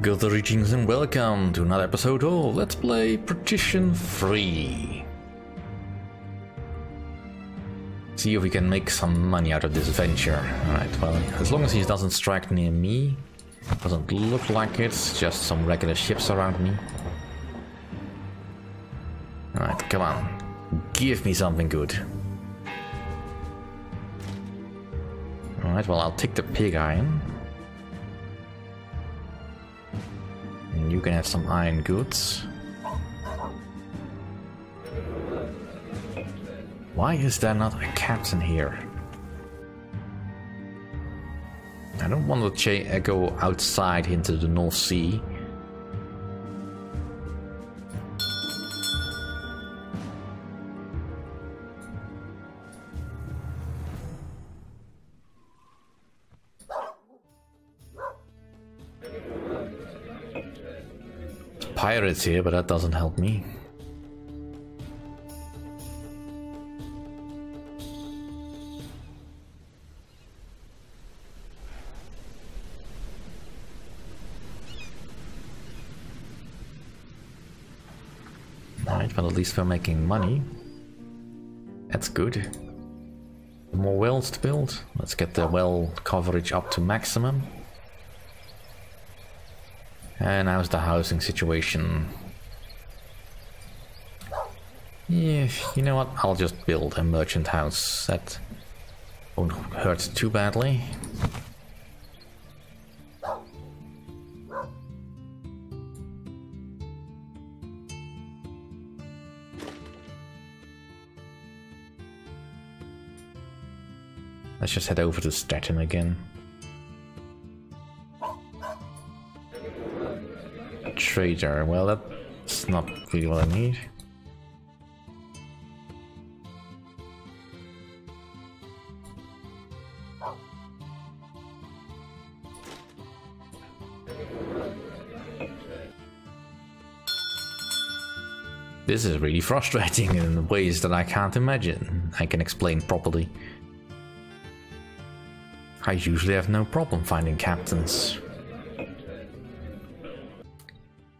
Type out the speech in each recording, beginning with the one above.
Good greetings and welcome to another episode of Let's Play Patrician 3. See if we can make some money out of this venture. Alright, well, as long as he doesn't strike near me. Doesn't look like it, just some regular ships around me. Alright, come on. Give me something good. Alright, well, I'll take the pig iron. And you can have some iron goods. Why is there not a captain here? I don't want to go outside into the North Sea. Pirates here, but that doesn't help me. Alright, but at least we're making money. That's good. More wells to build. Let's get the well coverage up to maximum. And how's the housing situation? Yeah, you know what? I'll just build a merchant house. That won't hurt too badly. Let's just head over to Stettin again. Trader, well, that's not really what I need. This is really frustrating in ways that I can't imagine I can explain properly. I usually have no problem finding captains.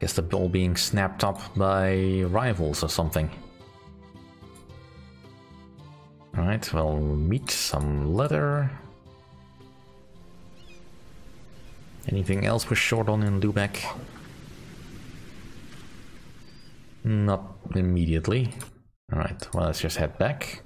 Guess the ball being snapped up by rivals or something. Alright, well, meet some leather. Anything else we're short on in Lübeck? Not immediately. Alright, well, let's just head back.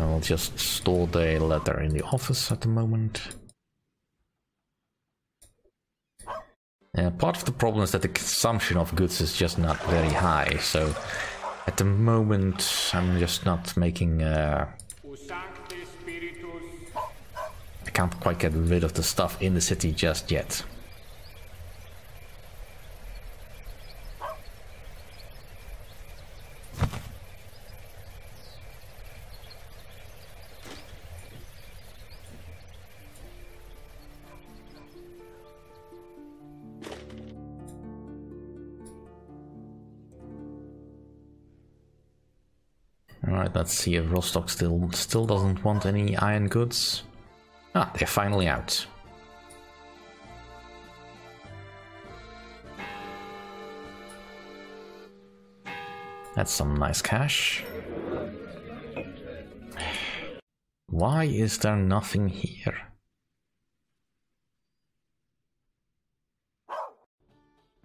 I'll just store the letter in the office at the moment. Part of the problem is that the consumption of goods is just not very high, so at the moment I'm just not making... I can't quite get rid of the stuff in the city just yet. Alright, let's see if Rostock still doesn't want any iron goods. Ah, they're finally out. That's some nice cash. Why is there nothing here?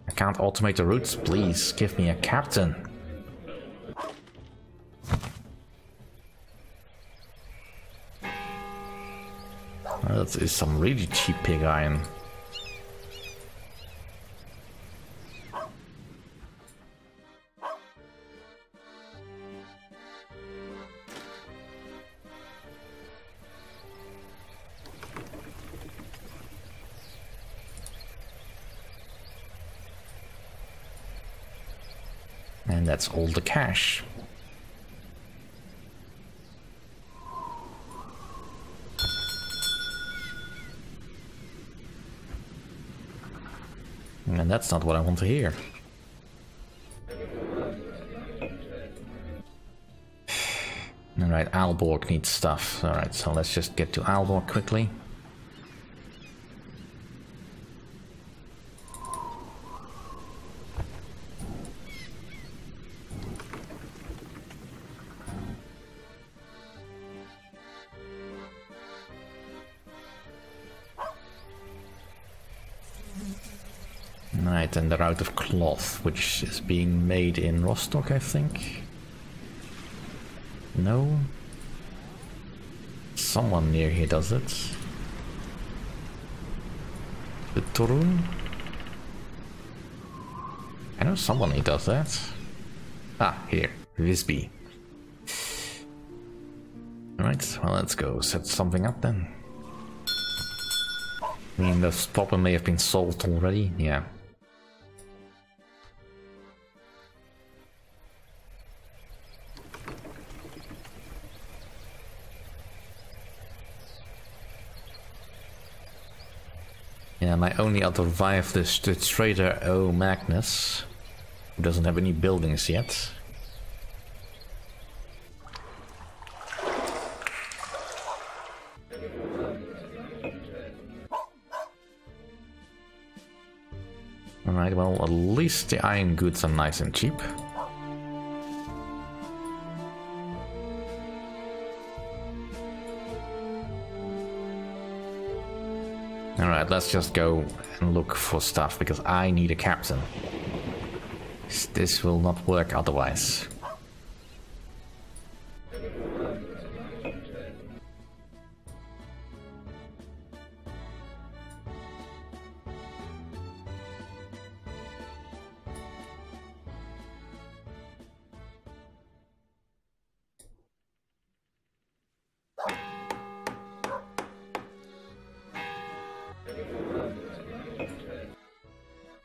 I can't automate the routes, please give me a captain. That is some really cheap pig iron. And that's all the cash. And that's not what I want to hear. Alright, Aalborg needs stuff. Alright, so let's just get to Aalborg quickly. Right, and they're out of cloth, which is being made in Rostock, I think. No? Someone near here does it. The Torun? I know someone who does that. Ah, here. Visby. Alright, well, let's go set something up then. I mean, this problem may have been solved already, yeah. Yeah, my only other rival is the trader Magnus, who doesn't have any buildings yet. Alright, well, at least the iron goods are nice and cheap. Alright, let's just go and look for stuff, because I need a captain. This will not work otherwise.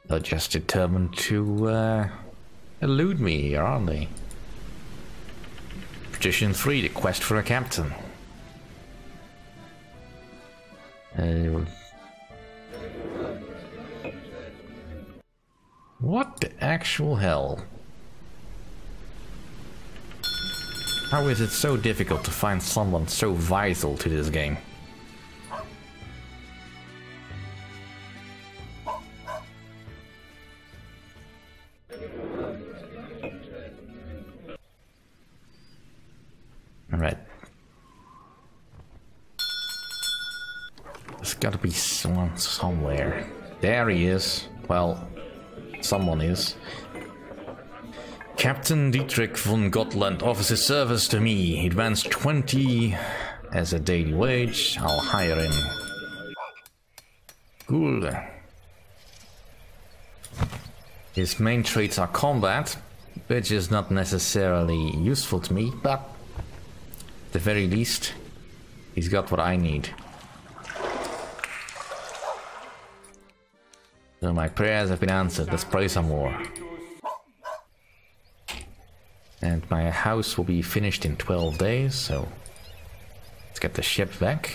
They're just determined to elude me here, aren't they? Patrician 3, the quest for a captain. What the actual hell? How is it so difficult to find someone so vital to this game? Someone somewhere. There he is. Well, someone is. Captain Dietrich von Gotland offers his service to me. He demands 20 as a daily wage. I'll hire him. Cool. His main traits are combat, which is not necessarily useful to me, but at the very least, he's got what I need. So my prayers have been answered, let's pray some more. And my house will be finished in 12 days, so let's get the ship back.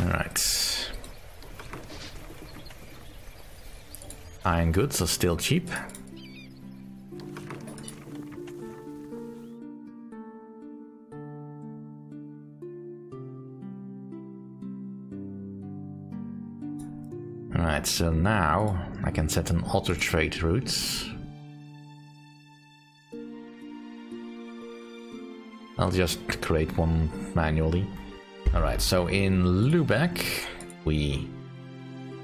Alright. Iron goods are still cheap. Alright, so now I can set an auto trade routes. I'll just create one manually. Alright, so in Lübeck we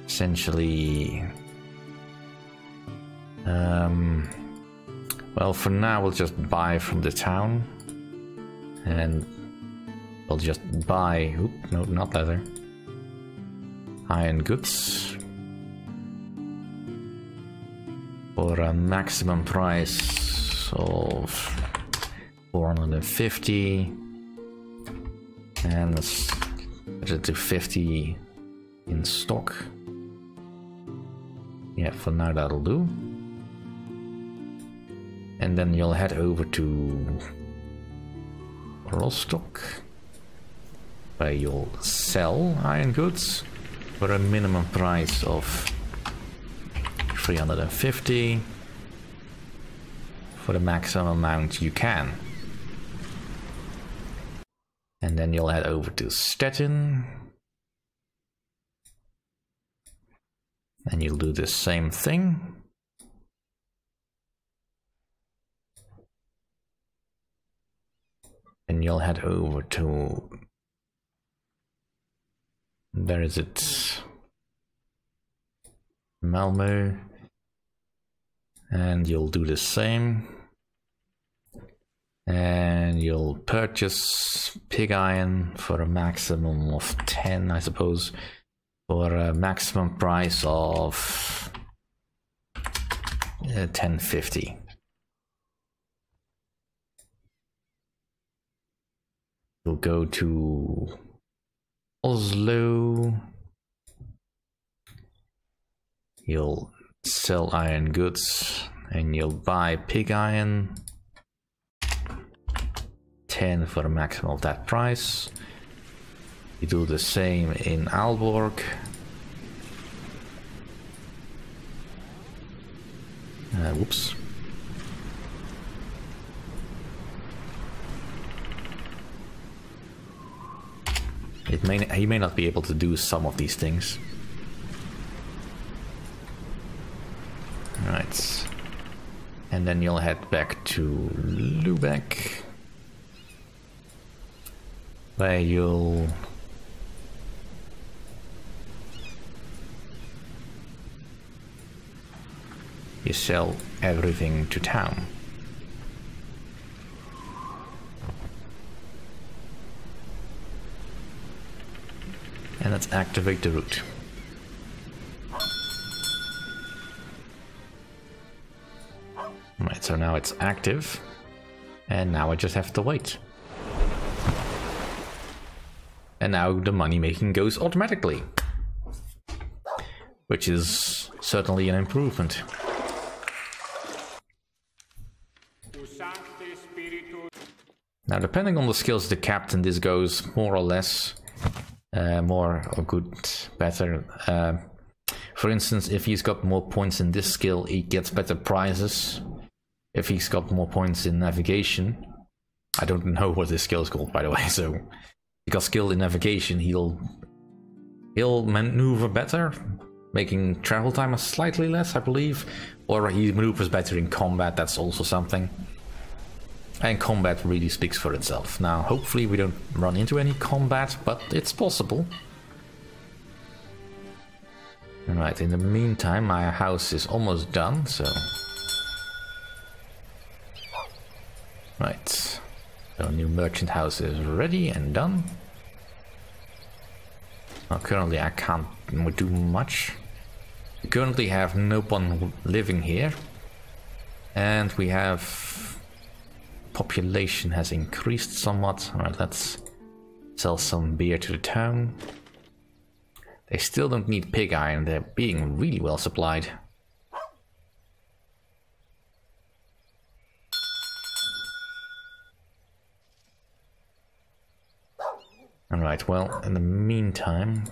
essentially well, for now we'll just buy from the town, and we'll just buy no, not leather, iron goods for a maximum price of 450, and let's put it to 50 in stock. Yeah, for now that'll do. And then you'll head over to Rostock, where you'll sell iron goods for a minimum price of 350 for the maximum amount you can. And then you'll head over to Stettin. And you'll do the same thing. And you'll head over to... There is it. Malmö. And you'll do the same. And you'll purchase pig iron for a maximum of 10, I suppose, for a maximum price of 10.50. You'll go to Oslo. You'll sell iron goods and you'll buy pig iron. 10 for the maximum of that price. You do the same in Aalborg. Whoops. He may not be able to do some of these things. Alright. And then you'll head back to Lübeck, where you'll sell everything to town. And let's activate the route. Right, so now it's active. And now I just have to wait. And now the money making goes automatically, which is certainly an improvement. Now, depending on the skills of the captain, this goes more or less more or good, better. For instance, if he's got more points in this skill, he gets better prizes. If he's got more points in navigation, I don't know what this skill is called, by the way. So, he got skill in navigation, he'll maneuver better, making travel time slightly less, I believe. Or he maneuvers better in combat. That's also something. And combat really speaks for itself. Now, hopefully we don't run into any combat, but it's possible. Alright, in the meantime, my house is almost done, so... Right. Our new merchant house is ready and done. Now, currently I can't do much. We currently have no one living here. And we have... population has increased somewhat. Alright, let's sell some beer to the town. They still don't need pig iron, they're being really well supplied. Alright, well, in the meantime...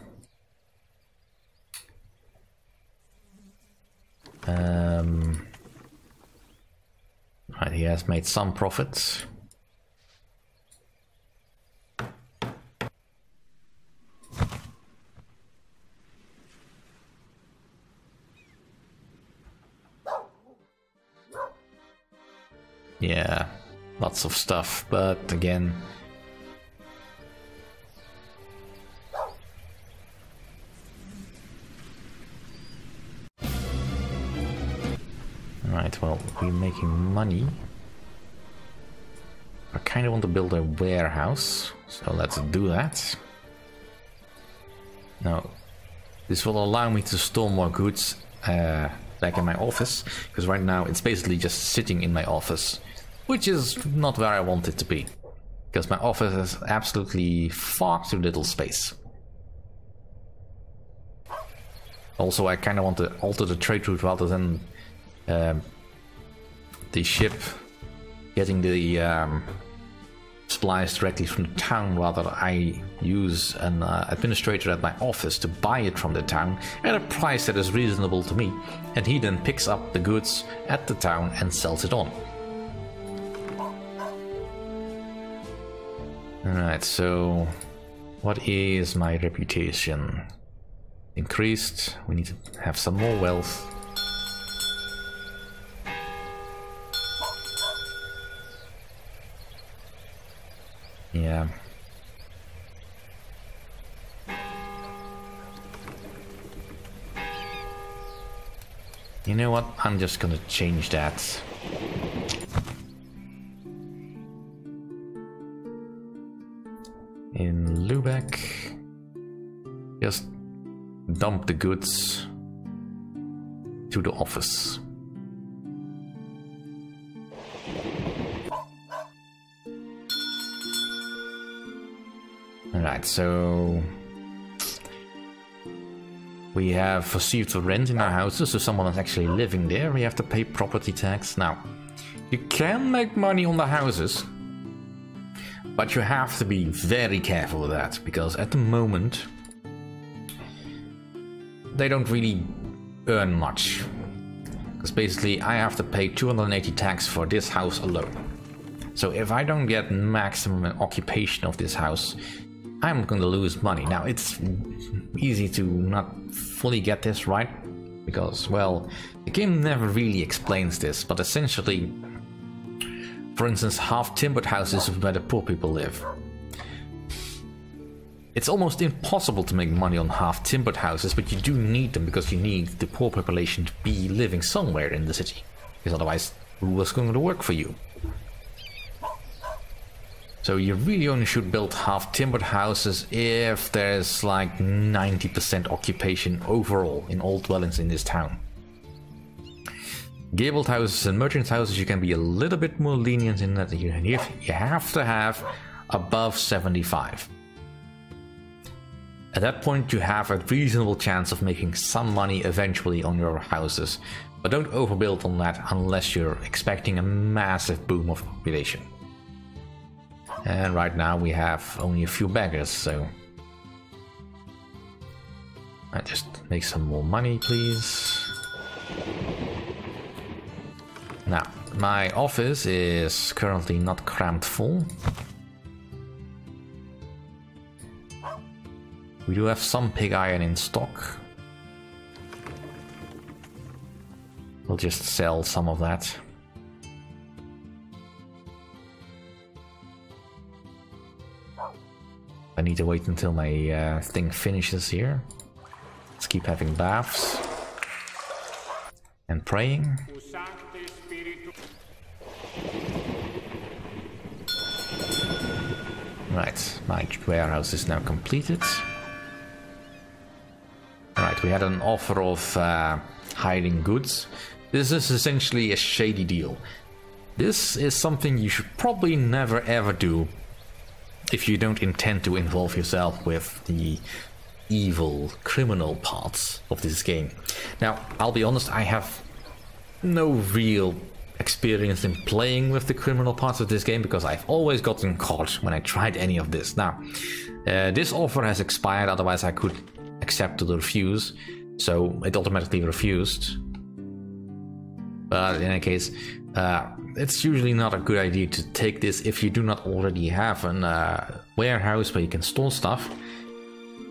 Right, he has made some profits. Yeah, lots of stuff, but again... Right, well, we're making money. I kind of want to build a warehouse, so let's do that. Now, this will allow me to store more goods back in my office, because right now it's basically just sitting in my office, which is not where I want it to be, because my office has absolutely far too little space. Also, I kind of want to alter the trade route rather than the ship getting the supplies directly from the town. Rather, I use an administrator at my office to buy it from the town at a price that is reasonable to me, and he then picks up the goods at the town and sells it on. Alright, so what is my reputation? Increased. We need to have some more wealth. Yeah. You know what? I'm just gonna change that. In Lübeck, just dump the goods to the office. Alright, so we have received rent in our houses, so someone is actually living there. We have to pay property tax. Now, you can make money on the houses, but you have to be very careful with that, because at the moment they don't really earn much. Because basically I have to pay 280 tax for this house alone. So if I don't get maximum occupation of this house, I'm gonna lose money. Now, it's easy to not fully get this right, because, well, the game never really explains this, but essentially, for instance, half timbered houses is where the poor people live. It's almost impossible to make money on half timbered houses, but you do need them because you need the poor population to be living somewhere in the city, because otherwise, who is going to work for you? So you really only should build half-timbered houses if there's like 90% occupation overall in all dwellings in this town. Gabled houses and merchant houses, you can be a little bit more lenient in that you have to have above 75. At that point you have a reasonable chance of making some money eventually on your houses, but don't overbuild on that unless you're expecting a massive boom of population. And right now we have only a few beggars, so I just make some more money, please. Now, my office is currently not crammed full. We do have some pig iron in stock. We'll just sell some of that. I need to wait until my thing finishes here. Let's keep having baths and praying. Right, my warehouse is now completed. Alright, we had an offer of hiding goods. This is essentially a shady deal. This is something you should probably never ever do if you don't intend to involve yourself with the evil criminal parts of this game. Now, I'll be honest, I have no real experience in playing with the criminal parts of this game because I've always gotten caught when I tried any of this. Now, this offer has expired, otherwise I could accept or refuse, so it automatically refused. But in any case, it's usually not a good idea to take this if you do not already have a warehouse where you can store stuff,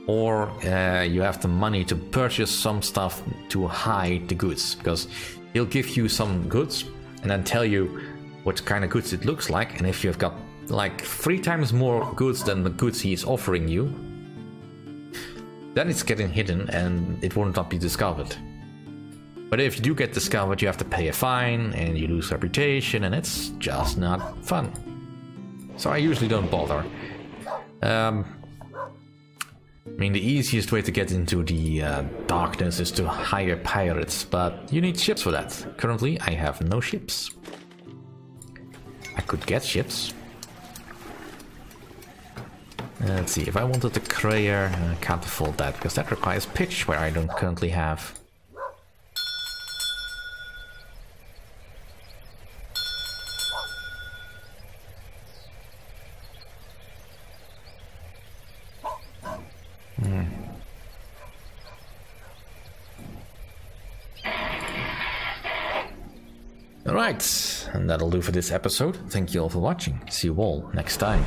or you have the money to purchase some stuff to hide the goods, because he'll give you some goods and then tell you what kind of goods it looks like, and if you've got like 3 times more goods than the goods he is offering you, then it's getting hidden and it will not be discovered. But if you do get discovered, you have to pay a fine and you lose reputation, and it's just not fun. So I usually don't bother. I mean, the easiest way to get into the darkness is to hire pirates, but you need ships for that. Currently, I have no ships. I could get ships. Let's see, if I wanted the Crayer, I can't afford that because that requires pitch, where I don't currently have. Alright, and that'll do for this episode. Thank you all for watching. See you all next time.